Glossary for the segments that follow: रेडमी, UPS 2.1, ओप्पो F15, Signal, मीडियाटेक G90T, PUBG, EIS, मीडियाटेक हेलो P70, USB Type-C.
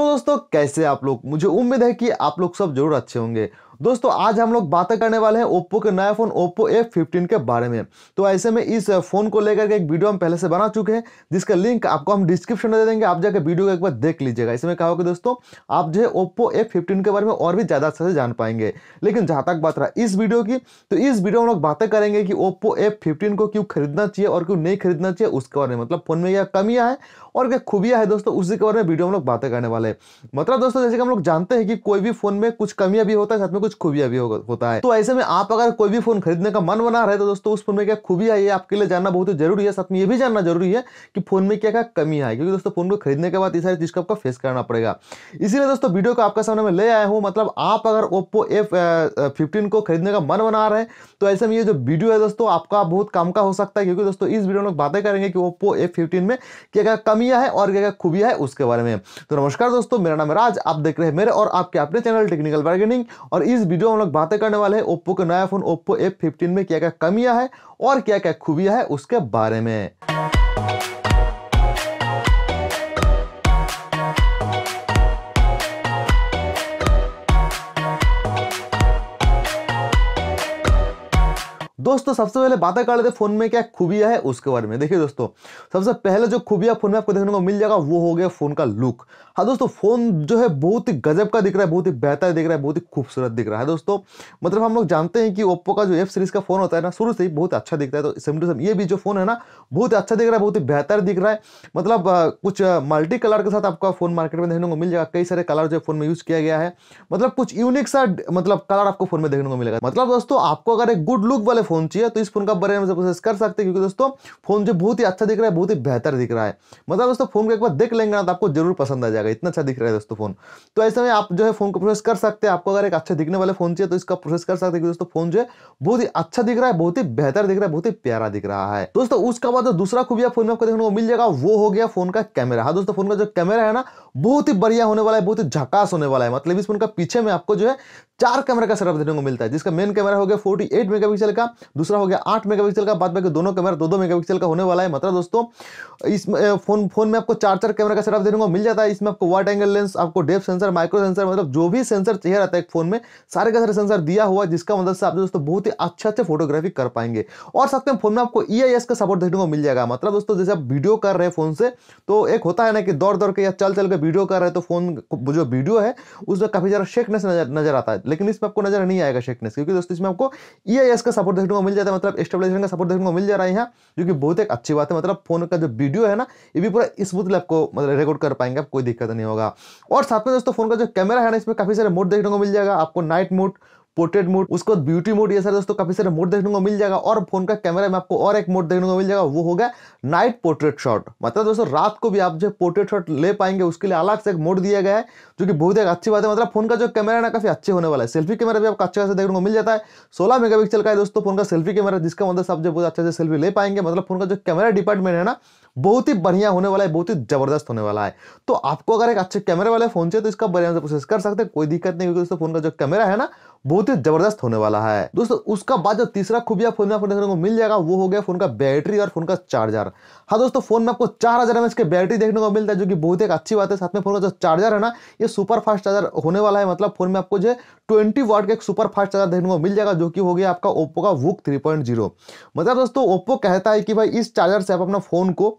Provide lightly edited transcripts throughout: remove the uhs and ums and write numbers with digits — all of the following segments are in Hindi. तो दोस्तों कैसे आप लोग, मुझे उम्मीद है कि आप लोग सब जरूर अच्छे होंगे। दोस्तों आज हम लोग बातें करने वाले हैं ओप्पो के नया फ़ोन ओप्पो F15 के बारे में। तो ऐसे में इस फ़ोन को लेकर के एक वीडियो हम पहले से बना चुके हैं जिसका लिंक आपको हम डिस्क्रिप्शन में दे देंगे, आप जाकर वीडियो को एक बार देख लीजिएगा। इसमें कहा होगा दोस्तों आप जो है ओप्पो F15 के बारे में और भी ज़्यादा अच्छे से जान पाएंगे। लेकिन जहाँ तक बात रहा इस वीडियो की, तो इस वीडियो में हम लोग बातें करेंगे कि ओप्पो F15 को क्यों खरीदना चाहिए और क्यों नहीं खरीदना चाहिए, उसके बारे में, मतलब फ़ोन में क्या कमियाँ हैं और क्या खूबियाँ है दोस्तों, उसी के बारे में वीडियो हम लोग बातें करने वाले हैं। मतलब दोस्तों जैसे कि हम लोग जानते हैं कि कोई भी फ़ोन में कुछ कमियाँ भी होता है, साथ में कुछ खूबियाँ भी होता है। तो ऐसे में आप अगर कोई भी फोन खरीदने का मन बना रहे तो दोस्तों उस फोन में क्या खूबियाँ है ये आपके लिए जानना बहुत जरूरी है, साथ में ये भी जानना जरूरी है कि फोन में क्या क्या कमी है, क्योंकि दोस्तों फोन को खरीदने के बाद ये सारी चीज को आपको फेस करना पड़ेगा। इसीलिए दोस्तों वीडियो को आपके सामने में ले आया हूँ। मतलब आप अगर ओप्पो F15 को खरीदने का मन बना रहे तो ऐसे में ये जो वीडियो है दोस्तों आपका बहुत काम का हो सकता है, क्योंकि दोस्तों इस वीडियो में लोग बातें करेंगे कि ओप्पो F15 में क्या क्या कमियाँ है और क्या क्या खूबियाँ है उसके बारे में। तो नमस्कार दोस्तों, मेरा नाम राज, आप देख रहे हैं मेरे और आपके अपने चैनल टेक्निकल बार्गेनिंग, और इस वीडियो में हम लोग बातें करने वाले हैं ओप्पो का नया फोन ओप्पो F15 में क्या क्या कमियां है और क्या क्या खूबियां है उसके बारे में। दोस्तों सबसे पहले बातें कर लेते हैं फोन में क्या खूबियां है उसके बारे में। देखिए दोस्तों सबसे पहले जो खूबियां फोन में आपको देखने को मिल जाएगा वो हो गया फोन का लुक। हाँ दोस्तों फोन जो है बहुत ही गजब का दिख रहा है, बहुत ही बेहतर दिख रहा है, बहुत ही खूबसूरत दिख रहा है दोस्तों। मतलब हम लोग जानते हैं कि ओप्पो का जो F सीरीज का फोन होता है ना, शुरू से ही बहुत अच्छा दिखता है। तो सेम टू सेम ये भी जो फोन है ना बहुत अच्छा दिख रहा है, बहुत ही बेहतर दिख रहा है। मतलब कुछ मल्टी कलर के साथ आपका फोन मार्केट में देखने को मिल जाएगा, कई सारे कलर जो फोन में यूज किया गया है। मतलब कुछ यूनिक सा मतलब कलर आपको फोन में देखने को मिलेगा। मतलब दोस्तों आपको अगर एक गुड लुक वाले फोन चाहिए तो इस फोन का बारे में प्रोसेस कर सकते हैं, क्योंकि दोस्तों फोन जो बहुत ही अच्छा दिख रहा है, बहुत ही बेहतर दिख रहा है। मतलब दोस्तों फोन को एक बार देख लेंगे ना तो आपको जरूर पसंद आ जाएगा, इतना अच्छा दिख रहा है दोस्तों फोन। तो ऐसे में आप जो है फोन को प्रोसेस कर सकते हैं, आपको अगर एक अच्छा दिखने वाला फोन चाहिए तो इसका प्रोसेस कर सकते हैं, दोस्तों फोन जो है बहुत ही अच्छा दिख रहा है, बहुत ही बेहतर दिख रहा है, बहुत ही प्यारा दिख रहा है दोस्तों। उसका बाद दूसरा खूबिया फोन में आपको देखने को मिल जाएगा वो हो गया फोन का कैमरा। हाँ दोस्तों फोन का जो कैमरा है ना बहुत ही बढ़िया होने वाला है, बहुत ही झकास होने वाला है। मतलब इस फोन का पीछे में आपको जो है चार कैमरा का सेटअप देखने को मिलता है, जिसका मेन कैमरा हो गया 48 मेगापिक्सल का, दूसरा हो गया 8 मेगापिक्सल का, बाद में दोनों कैमरा 2-2 मेगापिक्सल का होने वाला है। मतलब दोस्तों इस फोन में आपको चार कैमरा का सेटअप देखने को मिल जाता है। इसमें आपको वाइड एंगल लेंस, आपको डेप्थ सेंसर, माइक्रो सेंसर, मतलब जो भी सेंसर चाहिए रहता है एक फोन में सारे का सारे सेंसर दिया हुआ, जिसका मदद से आप दोस्तों बहुत ही अच्छे फोटोग्राफी कर पाएंगे। और साथ में फोन में आपको EIS का सपोर्ट देखने को मिल जाएगा। मतलब दोस्तों जैसे आप वीडियो कर रहे हैं फोन से, तो एक होता है ना कि दौड़ दौड़ के या चल चल के वीडियो कर रहे हैं तो फोन जो वीडियो है उसमें काफी ज़्यादा शेकनेस नजर आता है, लेकिन इसमें आपको नजर नहीं आएगा शेकनेस, क्योंकि दोस्तों इसमें आपको EIS का सपोर्ट देखने को मिल जाता है। मतलब स्टेबलाइजेशन का सपोर्ट देखने को मिल जा रहा है यहाँ, जो कि बहुत एक अच्छी बात है। मतलब फोन का जो वीडियो है ना ये भी पूरा स्मूथली आपको मतलब रिकॉर्ड कर पाएंगे, आपको कोई दिक्कत नहीं होगा। और साथ में दोस्तों फोन का जो कैमरा है ना इसमें काफी सारे मोड देखने को मिल जाएगा, आपको नाइट मोड, पोर्ट्रेट मोड, उसको ब्यूटी मोड, ये सारे दोस्तों काफी सारे मोड देखने को मिल जाएगा। और फोन का कैमरा में आपको और एक मोड देखने को मिल जाएगा वो होगा नाइट पोर्ट्रेट शॉट। मतलब दोस्तों रात को भी आप जो पोर्ट्रेट शॉट ले पाएंगे, उसके लिए अलग से एक मोड दिया गया है, जो कि बहुत एक अच्छी बात है। मतलब फोन का जो कैमरा है ना काफी अच्छे होने वाला है। सेल्फी कैमरा भी आपको अच्छा खासा देखने को मिल जाता है, 16 मेगापिक्सल का है दोस्तों फोन का सेल्फी कैमरा, जिसका मदद से आप जो बहुत अच्छे से सेल्फी ले पाएंगे। मतलब फोन का जो कैमरा डिपार्टमेंट है ना बहुत ही बढ़िया होने वाला है, बहुत ही जबरदस्त होने वाला है। तो आपको अगर एक अच्छे कैमरे वाले फोन चाहिए तो इसका बढ़िया से प्रोसेस कर सकते हैं, कोई दिक्कत नहीं, क्योंकि दोस्तों फोन का जो कैमरा है ना बहुत ही जबरदस्त होने वाला है दोस्तों। उसका बाद जो तीसरा खूबिया फोन में आपको देखने को मिल जाएगा वो हो गया फोन का बैटरी और फोन का चार्जर। हाँ दोस्तों फोन में आपको 4000 mAh के बैटरी देखने को मिलता है, जो कि बहुत एक अच्छी बात है। साथ में फोन का जो चार्जर है ना ये सुपर फास्ट चार्जर होने वाला है। मतलब फोन में आपको जो 20 वाट का एक सुपर फास्ट चार्जर देखने को मिल जाएगा, जो कि हो गया आपका ओप्पो का वूक 3.0। मतलब दोस्तों ओप्पो कहता है कि भाई इस चार्जर से आप अपना फोन को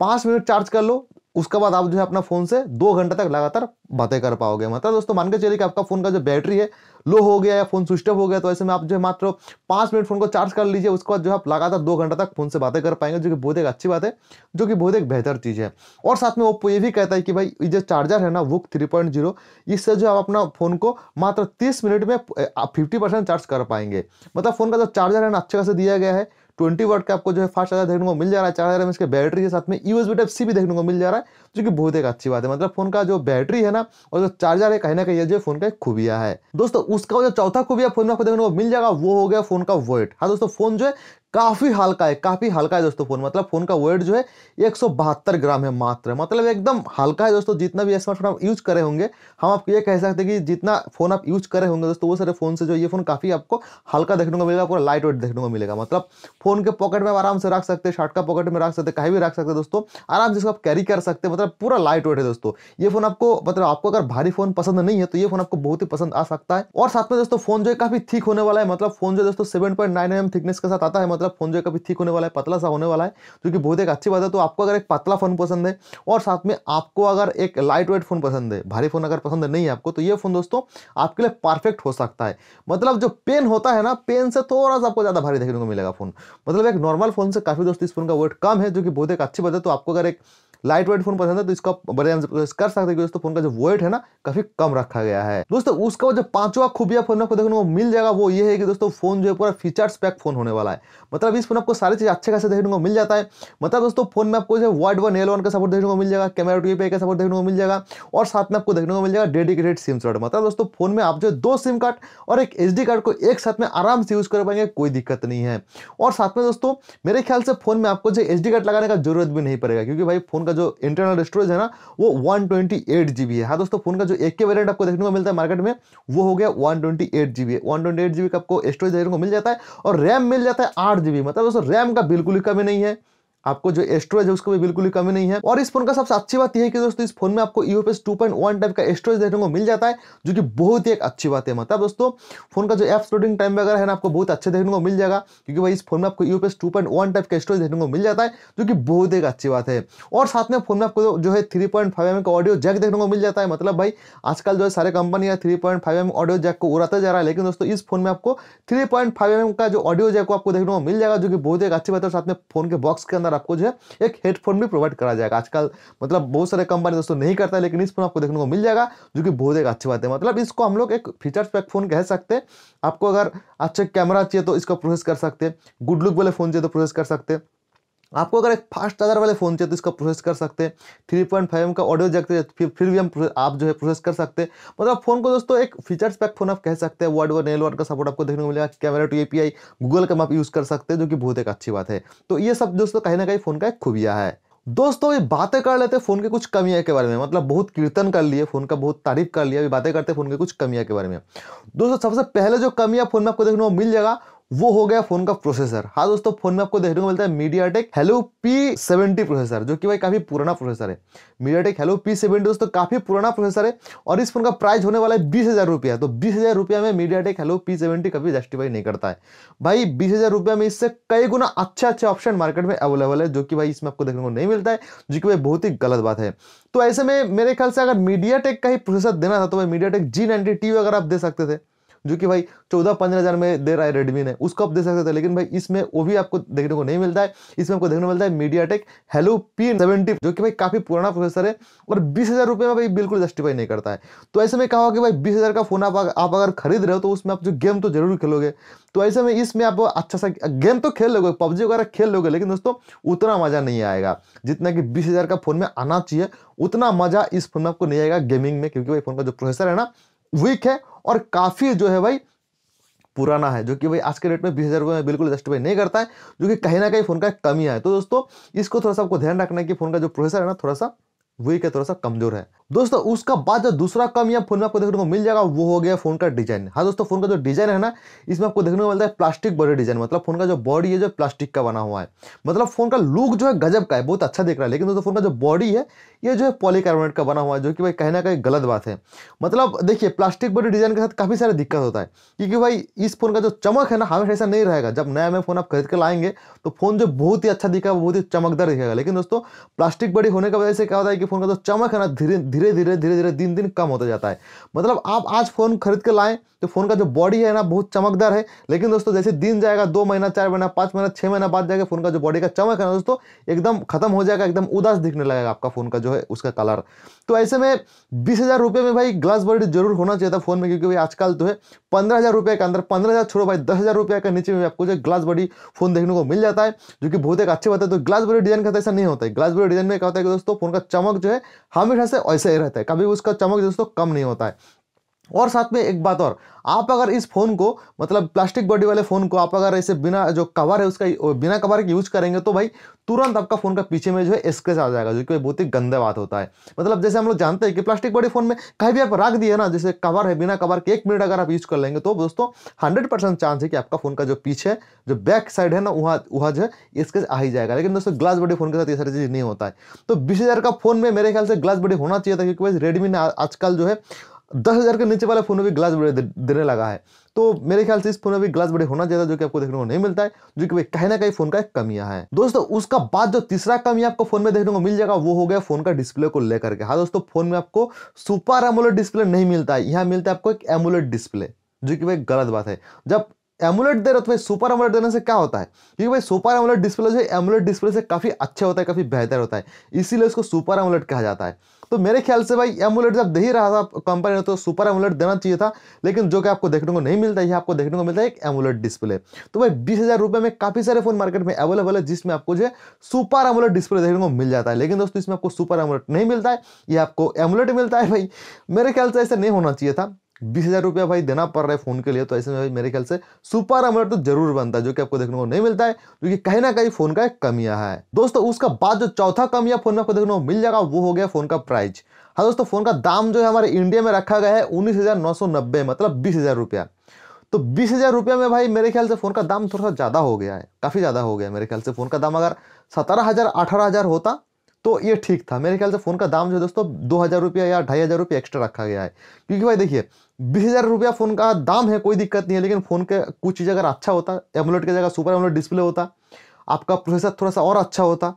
5 मिनट चार्ज कर लो, उसके बाद आप जो है अपना फोन से 2 घंटे तक लगातार बातें कर पाओगे। मतलब दोस्तों मान के चलिए कि आपका फोन का जो बैटरी है लो हो गया या फोन स्विच ऑफ हो गया, तो ऐसे में आप जो है मात्र 5 मिनट फोन को चार्ज कर लीजिए, उसके बाद जो है आप लगातार 2 घंटे तक फोन से बातें कर पाएंगे, जो कि बहुत एक अच्छी बात है, जो कि बहुत एक बेहतर चीज़ है। और साथ में ओप्पो ये भी कहता है कि भाई ये जो चार्जर है ना वूक 3.0, इससे जो आप अपना फोन को मात्र 30 मिनट में 50% चार्ज कर पाएंगे। मतलब फोन का जो चार्जर है ना अच्छे खासे दिया गया है, 20 वाट का आपको जो है फास्ट चार्जर देखने को मिल जा रहा है, 4000 mAh इसके बैटरी के साथ में USB Type-C भी देखने को मिल जा रहा है, जो कि बहुत एक अच्छी बात है। मतलब फोन का जो बैटरी है ना और जो चार्जर है कहीं ना कहीं जो फोन का एक खूबिया है दोस्तों। उसका जो चौथा खूबिया फोन में आपको देखने को मिल जाएगा वो हो गया फोन का वेट। हाँ दोस्तों फोन जो है काफ़ी हल्का है, काफ़ी हल्का है दोस्तों फोन। मतलब फोन का वेट जो है 172 ग्राम है मात्र। मतलब एकदम हल्का है दोस्तों। जितना भी स्मार्टफोन आप यूज करे होंगे, हम आपको ये कह सकते हैं कि जितना फोन आप यूज करे होंगे दोस्तों वो सारे फोन से जो ये फोन काफ़ी आपको हल्का देखने को मिलेगा, पूरा लाइट वेट देखने को मिलेगा। मतलब फोन के पॉकेट में आराम से रख सकते हैं, शर्ट का पॉकेट में रख सकते हैं, कहीं भी रख सकते हैं दोस्तों, आराम से इसको आप कैरी कर सकते हैं। मतलब है, पूरा लाइट वेट है दोस्तों। ये फोन आपको मतलब आपको अगर भारी फोन पसंद नहीं है तो ये फोन आपको बहुत ही पसंद आ सकता है। और साथ में दोस्तों फोन जो है काफी थिक होने वाला है, मतलब फोन जो दोस्तों 7.9 mm थिकनेस के साथ आता है, मतलब फोन जो काफी थिक होने वाला है, पतला सा होने वाला है, जो कि बहुत एक अच्छी बात है। तो आपको अगर एक पतला फोन पसंद है और साथ में आपको अगर एक लाइट वेट फोन पसंद है, भारी फोन अगर पसंद नहीं है आपको, तो ये फोन दोस्तों आपके लिए परफेक्ट हो सकता है। मतलब जो पेन होता है ना, पेन से थोड़ा सा आपको ज्यादा भारी देखने को मिलेगा फोन, मतलब एक नॉर्मल फोन से काफी दोस्तों इस फोन का वेट कम है, जो कि बहुत एक अच्छी बात है। तो आपको अगर एक लाइट वेट फोन पसंद है तो इसको आप बड़े आराम से प्रोसेस कर सकते हैं। दोस्तों फोन का जो वेट है ना काफी कम रखा गया है दोस्तों। उसका जो पांचवा खूबिया फोन आपको देखने को मिल जाएगा वो ये है कि दोस्तों फोन जो है पूरा फीचर्स पैक फोन होने वाला है। मतलब इस फोन आपको सारी चीज अच्छे खासे देखने को मिल जाता है। मतलब दोस्तों फोन में आपको जो वाइड 1 एल 1 का सपोर्ट देखने को मिल जाएगा, कैमरा यूपीआई का सपोर्ट देखने को मिल जाएगा, और साथ में आपको देखने को मिल जाएगा डेडिकेटेड सिम स्लॉट। मतलब दोस्तों फोन में आप जो 2 सिम कार्ड और एक एसडी कार्ड को एक साथ में आराम से यूज कर पाएंगे, कोई दिक्कत नहीं है। और साथ में दोस्तों मेरे ख्याल से फोन में आपको जो एसडी कार्ड लगाने का जरूरत भी नहीं पड़ेगा, क्योंकि भाई फोन का जो इंटरनल स्टोरेज है ना वो 128 GB है। हाँ दोस्तों फोन का जो एक के वेरिएंट आपको देखने को मिलता है मार्केट में वो हो गया 128 GB। 128 GB का आपको स्टोरेज देखने को मिल जाता है और रैम मिल जाता है 8 GB। मतलब दोस्तों रैम का बिल्कुल ही कमी नहीं है, आपको जो स्टोरेज है उसको भी बिल्कुल ही कमी नहीं है। और इस फोन का सबसे अच्छी बात यह है कि दोस्तों इस फोन में आपको यूपीएस 2.1 टाइप का स्टोरेज देखने को मिल जाता है, जो कि बहुत ही एक अच्छी बात है। मतलब दोस्तों फोन का जो एप्स लोडिंग टाइम वगैरह है ना आपको बहुत अच्छे देखने को मिल जाएगा, क्योंकि भाई इस फोन में आपको यूपीएस 2.1 टाइप का स्टोरेज देखने को मिल जाता है, जो कि बहुत एक अच्छी बात है। और साथ में फोन में आपको जो है 3.5 mm का ऑडियो जैक देखने को मिल जाता है। मतलब भाई आजकल जो है सारे कंपनियां 3.5 mm ऑडियो जैक को उड़ाते जा रहा है, लेकिन दोस्तों इस फोन में आपको 3.5 mm का जो ऑडियो जैक आपको देखने को मिल जाएगा, जो कि बहुत एक अच्छी बात है। साथ में फोन के बॉक्स के अंदर आपको जो है एक हेडफोन भी प्रोवाइड करा जाएगा। आजकल मतलब बहुत सारे कंपनी दोस्तों नहीं करता है, लेकिन इस फोन आपको देखने को मिल जाएगा, जो कि बहुत एक अच्छी बात है। मतलब इसको हम लोग एक फीचर्स पैक फोन कह सकते हैं। आपको अगर अच्छा कैमरा चाहिए तो इसको प्रोसेस कर सकते हैं, गुड लुक वाले फोन चाहिए तो प्रोसेस कर सकते हैं, आपको अगर एक फास्ट चार्जर वाले फोन चाहिए तो इसका प्रोसेस कर सकते हैं, 3.5 mm का ऑडियो जैक फिर भी हम आप जो है प्रोसेस कर सकते हैं। मतलब फोन को दोस्तों एक फीचर्स पैक फोन आप कह सकते हैं। वाइड 1 एल 1 का सपोर्ट आपको देखने को मिलेगा, कैमरा टू एपीआई गूगल का आप यूज कर सकते हैं, जो कि बहुत एक अच्छी बात है। तो ये सब दोस्तों कहीं ना कहीं फोन का एक खूबिया है। दोस्तों ये बातें कर लेते हैं फोन के कुछ कमियां के बारे में, मतलब बहुत कीर्तन कर लिए फोन का, बहुत तारीफ कर लिया, अभी बातें करते हैं फोन के कुछ कमियां के बारे में। दोस्तों सबसे पहले जो कमियां फोन में आपको देखने को मिल जाएगा वो हो गया फोन का प्रोसेसर। हाँ दोस्तों फोन में आपको देखने को मिलता है मीडियाटेक हेलो P70 प्रोसेसर, जो कि भाई काफी पुराना प्रोसेसर है। मीडियाटेक हेलो P70 दोस्तों काफी पुराना प्रोसेसर है और इस फोन का प्राइस होने वाला है 20,000 रुपया। तो 20,000 रुपया में मीडियाटेक हेलो P70 कभी जस्टिफाई नहीं करता है भाई। 20,000 रुपया में इससे कई गुना अच्छे अच्छे ऑप्शन मार्केट में अवेलेबल है, जो कि भाई इसमें आपको देखने को नहीं मिलता है, जो कि भाई बहुत ही गलत बात है। तो ऐसे में मेरे ख्याल से अगर मीडियाटेक का ही प्रोसेसर देना था तो भाई मीडियाटेक G90T अगर आप दे सकते थे, जो कि भाई 14-15 हज़ार में दे रहा है रेडमी ने, उसको आप दे सकते थे, लेकिन भाई इसमें वो भी आपको देखने को नहीं मिलता है। इसमें आपको देखने को मिलता है मीडियाटेक हेलो P70, जो कि भाई काफी पुराना प्रोसेसर है और 20,000 रुपये में भाई बिल्कुल जस्टिफाई नहीं करता है। तो ऐसे में कहा कि भाई 20,000 का फोन आप अगर खरीद रहे हो तो उसमें आप जो गेम तो जरूर खेलोगे, तो ऐसे में इसमें आप अच्छा सा गेम तो खेल लोगे, PUBG वगैरह खेल लोगे, लेकिन दोस्तों उतना मजा नहीं आएगा जितना कि 20,000 का फोन में आना चाहिए, उतना मजा इस फोन में आपको नहीं आएगा गेमिंग में, क्योंकि भाई फोन का जो प्रोसेसर है ना वीक है और काफी जो है भाई पुराना है, जो कि भाई आज के रेट में 20,000 रुपये में बिल्कुल जस्टिफाई नहीं करता है, जो कि कहीं ना कहीं फोन का कमी है। तो दोस्तों इसको थोड़ा सा आपको ध्यान रखना है कि फोन का जो प्रोसेसर है ना थोड़ा सा वीक है, थोड़ा सा कमजोर है। दोस्तों उसका बाद जो दूसरा कमियां फोन में आपको देखने को मिल जाएगा वो हो गया फोन का डिजाइन। हाँ दोस्तों फोन का जो डिजाइन है ना इसमें आपको देखने को मिलता है प्लास्टिक बॉडी डिजाइन। मतलब फोन का जो बॉडी है जो प्लास्टिक का बना हुआ है, मतलब फोन का लुक जो है गजब का है, बहुत अच्छा दिख रहा है, लेकिन दोस्तों फोन का जो बॉडी है ये जो है पॉलीकार्बोनेट का बना हुआ है, जो कि भाई कहीं ना कहीं गलत बात है। मतलब देखिए प्लास्टिक बॉडी डिजाइन के साथ काफी सारे दिक्कत होता है, क्योंकि भाई इस फोन का जो चमक है ना हमेशा ऐसा नहीं रहेगा। जब नया फोन आप खरीद के लाएंगे तो फोन जो बहुत ही अच्छा दिखेगा, बहुत ही चमकदार दिखेगा, लेकिन दोस्तों प्लास्टिक बॉडी होने की वजह से क्या होता है कि फोन का जो चमक है ना धीरे धीरे दिन दिन कम होता जाता है। मतलब आप आज फोन खरीद के लाएं तो फोन का जो बॉडी है ना बहुत चमकदार है, लेकिन दोस्तों जैसे दिन जाएगा 2 महीना 4 महीना 5 महीना 6 महीना बाद जाएगा फोन का जो बॉडी का चमक है ना दोस्तों एकदम खत्म हो जाएगा, एकदम उदास दिखने लगेगा आपका फोन का जो है उसका कलर। तो ऐसे में 20,000 रुपये में भाई ग्लास बॉडी जरूर होना चाहिए था फोन में, क्योंकि भाई आजकल जो है 15,000 रुपये के अंदर 15,000 छोड़ो भाई 10,000 रुपये के नीचे में आपको जो ग्लास बॉडी फोन देखने को मिल जाता है, जो कि बहुत एक अच्छी बात है। तो ग्लास बॉडी डिजाइन का ऐसा नहीं होता है। ग्लास बॉडी डिजाइन में क्या होता है कि दोस्तों फोन का चमक जो है हमेशा से ऐसा ही रहता है, कभी उसका चमक दोस्तों कम नहीं होता है। और साथ में एक बात और, आप अगर इस फ़ोन को मतलब प्लास्टिक बॉडी वाले फ़ोन को आप अगर ऐसे बिना जो कवर है उसका बिना कवर के यूज़ करेंगे तो भाई तुरंत आपका फ़ोन का पीछे में जो है स्क्रैच आ जाएगा, जो कि बहुत ही गंदा बात होता है। मतलब जैसे हम लोग जानते हैं कि प्लास्टिक बॉडी फ़ोन में कहीं भी आप रख दिए ना, जैसे कवर है बिना कवर के 1 मिनट अगर आप यूज़ कर लेंगे तो दोस्तों 100% चांस है कि आपका फ़ोन का जो पीछे जो बैक साइड है ना वहाँ जो है स्क्रैच आ ही जाएगा। लेकिन दोस्तों ग्लास बॉडी फ़ोन के साथ ये सारी चीज़ नहीं होता है। तो 20,000 का फ़ोन में मेरे ख्याल से ग्लास बॉडी होना चाहिए था, क्योंकि भाई रेडमी ने आजकल जो है 10,000 के नीचे वाले फ़ोन में भी ग्लास बॉडी देने लगा है। तो मेरे ख्याल से इस फोन में भी ग्लास बॉडी होना चाहिए जो कि आपको देखने को नहीं मिलता है, जो कि भाई कहीं ना कहीं फोन का एक कमियां है दोस्तों। उसका बाद जो तीसरा कमी आपको फोन में देखने को मिल जाएगा वो हो गया फोन का डिस्प्ले को लेकर के। हाँ दोस्तों, फोन में आपको सुपर एमोलेड डिस्प्ले नहीं मिलता है, यहाँ मिलता है आपको एक एमोलेड डिस्प्ले, जो कि भाई गलत बात है। जब एमुलेट दे रहे हो तो भाई सुपर एमुलेट देने से क्या होता है, क्योंकि भाई सुपर एमुलेट डिस्प्ले जो है एमुलेट डिस्प्ले से काफ़ी अच्छा होता है, काफ़ी बेहतर होता है, इसीलिए उसको सुपर एमुलेट कहा जाता है। तो मेरे ख्याल से भाई एमुलेट जब दे ही रहा था कंपनी ने तो सुपर एमुलेट देना चाहिए था, लेकिन जो कि आपको देखने को नहीं मिलता है, आपको देखने को मिलता है एक एमुलेट डिस्प्ले। तो भाई 20,000 रुपये में काफ़ी सारे फोन मार्केट में अवेलेबल है जिसमें आपको जो है सुपर एमुलेट डिस्प्ले देखने को मिल जाता है, लेकिन दोस्तों इसमें आपको सुपर एमुलेट नहीं मिलता है, ये आपको एमुलेट मिलता है। भाई मेरे ख्याल से ऐसा नहीं होना चाहिए था, 20,000 रुपया भाई देना पड़ रहा है फ़ोन के लिए, तो ऐसे में भाई मेरे ख्याल से सुपर एमुलेट तो जरूर बनता है, जो कि आपको देखने को नहीं मिलता है, जो कि कहीं ना कहीं फ़ोन का एक कमियां है दोस्तों। उसका बाद जो चौथा कमियां फ़ोन में आपको देखने को मिल जाएगा वो हो गया फ़ोन का प्राइस। हाँ दोस्तों, फ़ोन का दाम जो है हमारे इंडिया में रखा गया है 19,990, मतलब 20,000 रुपया। तो 20,000 रुपया में भाई मेरे ख्याल से फ़ोन का दाम थोड़ा सा ज़्यादा हो गया है, काफ़ी ज़्यादा हो गया है। मेरे ख्याल से फ़ोन का दाम अगर 17,000 18,000 होता तो ये ठीक था। मेरे ख्याल से फ़ोन का दाम जो है दोस्तों 2,000 रुपया या 2,500 रुपया एक्स्ट्रा रखा गया है, क्योंकि भाई देखिए 20,000 रुपया फ़ोन का दाम है, कोई दिक्कत नहीं है, लेकिन फ़ोन के कुछ चीज़ अगर अच्छा होता, एमुलेट की जगह सुपर एमुलेट डिस्प्ले होता, आपका प्रोसेसर थोड़ा सा और अच्छा होता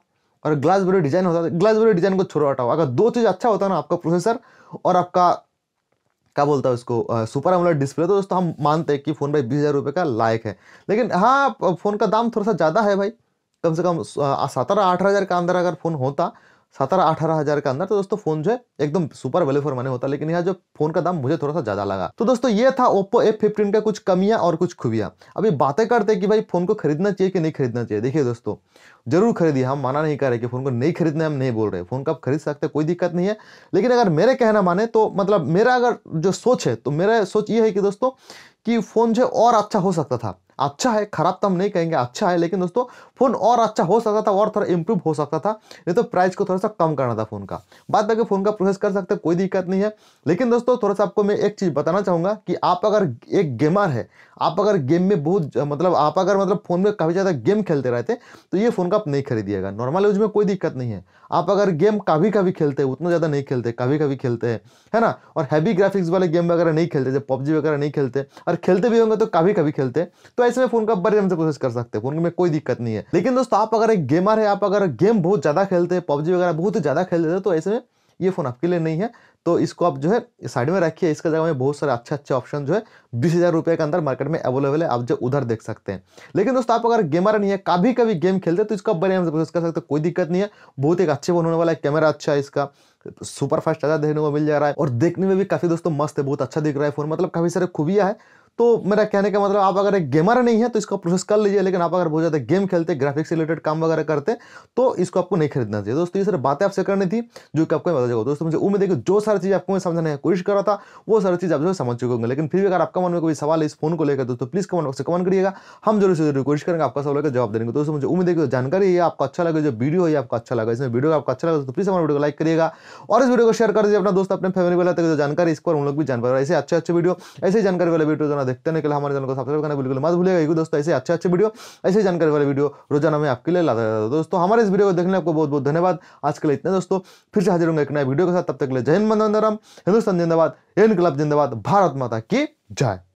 और ग्लास बॉडी डिज़ाइन होता, ग्लास बॉडी डिज़ाइन को छोड़ो हटाओ, अगर दो चीज़ अच्छा होता ना, आपका प्रोसेसर और आपका क्या बोलता है उसको सुपर एमुलेट डिस्प्ले, तो दोस्तों हम मानते हैं कि फ़ोन भाई 20,000 रुपये का लायक है। लेकिन हाँ, फ़ोन का दाम थोड़ा सा ज़्यादा है भाई, कम से कम 17-18,000 के अंदर अगर फ़ोन होता, 17-18,000 के अंदर, तो दोस्तों फ़ोन जो है एकदम सुपर वैल्यू फॉर मनी होता, लेकिन यहाँ जो फ़ोन का दाम मुझे थोड़ा सा ज़्यादा लगा। तो दोस्तों ये था ओप्पो F15 का कुछ कमियाँ और कुछ खूबियाँ। अभी बातें करते हैं कि भाई फ़ोन को खरीदना चाहिए कि नहीं खरीदना चाहिए। देखिए दोस्तों, जरूर खरीदिए, हम माना नहीं कर रहे कि फ़ोन को नहीं खरीदना, हम नहीं बोल रहे, फ़ोन को आप खरीद सकते, कोई दिक्कत नहीं है। लेकिन अगर मेरे कहना माने तो मतलब मेरा अगर जो सोच है तो मेरा सोच ये है कि दोस्तों कि फ़ोन जो और अच्छा हो सकता था, अच्छा है, खराब तो हम नहीं कहेंगे, अच्छा है, लेकिन दोस्तों फ़ोन और अच्छा हो सकता था और थोड़ा इम्प्रूव हो सकता था, नहीं तो प्राइस को थोड़ा सा कम करना था फ़ोन का। बात बाकी फ़ोन का प्रोसेस कर सकते, कोई दिक्कत नहीं है, लेकिन दोस्तों थोड़ा सा आपको मैं एक चीज़ बताना चाहूँगा कि आप अगर एक गेमर है, आप अगर गेम में बहुत मतलब आप अगर मतलब फ़ोन में काफ़ी ज़्यादा गेम खेलते रहते तो ये फ़ोन का आप नहीं खरीदिएगा। नॉर्मल यूज में कोई दिक्कत नहीं है, आप अगर गेम कभी कभी खेलते हैं, उतना ज़्यादा नहीं खेलते, कभी कभी खेलते हैं, है ना, और हैवी ग्राफिक्स वाले गेम वगैरह नहीं खेलते, जैसे PUBG वगैरह नहीं खेलते, और खेलते भी होंगे तो कभी कभी खेलते, तो इसमें फोन का बड़े आराम से प्रोसेस कर सकते हैं, फोन में कोई दिक्कत नहीं है। लेकिन दोस्तों आप अगर एक गेमर है, आप अगर गेम बहुत ज्यादा खेलते हैं, PUBG वगैरह बहुत ज्यादा खेलते हैं, तो ऐसे में ये फोन आपके लिए नहीं है, तो इसको आप जो है साइड में रखिए। इसका जगह में बहुत सारे अच्छे अच्छे ऑप्शन जो है 20,000 रुपये के अंदर मार्केट में अवेलेबल है, आप जो उधर देख सकते हैं। लेकिन दोस्तों आप अगर गेमर नहीं है, कभी कभी गेम खेलते तो इसका बड़े आराम से प्रोसेस कर सकते, कोई दिक्कत नहीं है, बहुत एक अच्छे फोन होने वाला है, कैमरा अच्छा है, इसका सुपर फास्ट चार्जर देखने को मिल जा रहा है और देखने में भी काफी दोस्तों मस्त है, बहुत अच्छा दिख रहा है फोन, मतलब काफी सारे खूबियाँ है। तो मेरा कहने का मतलब आप अगर एक गेमर नहीं है तो इसका प्रोसेस कर लीजिए, लेकिन आप अगर बहुत ज़्यादा गेम खेलते, ग्राफिक्स रिलेटेड काम वगैरह करते, तो इसको आपको नहीं खरीदना चाहिए। दोस्तों ये सारी बातें आपसे करनी थी जो कि आपको बता जाएगा। दोस्तों मुझे उम्मीद है कि जो सारी चीज़ आपको मैं समझाने की कोशिश कर रहा था वो सारी चीज़ आप जो समझ चुके होंगे। लेकिन फिर भी अगर आपका मन में कोई सवाल है इस फोन को लेकर दोस्तों प्लीज़ कमेंट बॉक्स से कमेंट करिएगा, हम जरूर से जरूर कोशिश करेंगे, आपका सवाल का जवाब देंगे। दोस्तों मुझे उम्मीद है कि जानकारी है आपको अच्छा लगे, जो वीडियो है आपको अच्छा लगा, इसमें वीडियो आपको अच्छा लगा तो प्लीज़ हमारे वीडियो को लाइक करिएगा और इस वीडियो को शेयर कर दीजिए अपना दोस्त अपने फैमिली वाला तक, जो जानकारी इसको हम लोग भी जान पा रहे हैं। ऐसे अच्छे वीडियो, ऐसे जानकारी वाले वीडियो देखते हैं, हमारे चैनल को सब्सक्राइब करना बिल्कुल मत भूलिएगा, क्योंकि दोस्तों ऐसे अच्छे वीडियो, ऐसे जानकारी वाले वीडियो रोजाना मैं आपके लिए लाता रहता हूं। दोस्तों हमारे इस वीडियो को देखने आपको बहुत बहुत धन्यवाद। आज के लिए इतना दोस्तों, फिर से हाजिर होंगे एक नए वीडियो के साथ, तब तक के लिए जय हिंद, वंदे मातरम, हिंदुस्तान जिंदाबाद, हिंद क्लब जिंदाबाद, भारत माता की जय।